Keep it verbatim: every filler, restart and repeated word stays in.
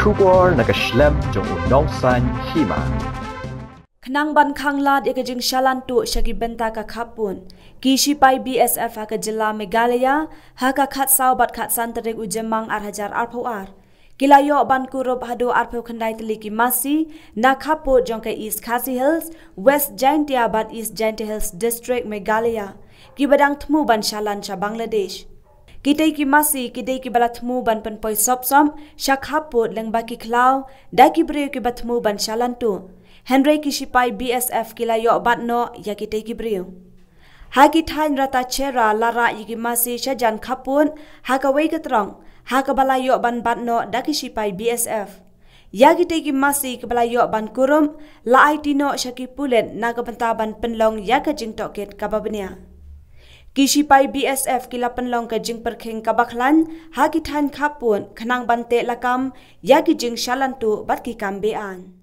kubor nakaslab jong udongsan hima. Knang ban khang lad ekajing shalan tu shagibenta ka khapun. Kishi pai B S F ha ka jela Meghalaya ha ka khat saw bat khat santarek ujemang arhajar arphoar. Kilayo ban kurob hado arphau khandai teliki masi na khapo jong ka East Khasi Hills, West Jaintia bat East Jaintia Hills District Meghalaya. Ki badang thmu ban shalan cha Bangladesh. Kitei ki masi kitei ki balatmu ban penpoi sopsom shakhapot lengba ki klau da ki breu ki batmu ban shalantu Henry ki shipai B S F kilayo batno ya kitei ki breu ha ki thain rata chera lara yigi masi shajan khapun ha ka wei katrong ha ka balayo ban batno da ki shipai B S F ya kitei ki masi ki balayo ban kurum la itino shakipulet na ka pentaban penlong ya ka jingtoket kababnya Kishi pai B S F kila penlong ka jing perkheng kabakhlan ha ki than khapun khanang bante lakam ya ki jing shalantu bat ki kambean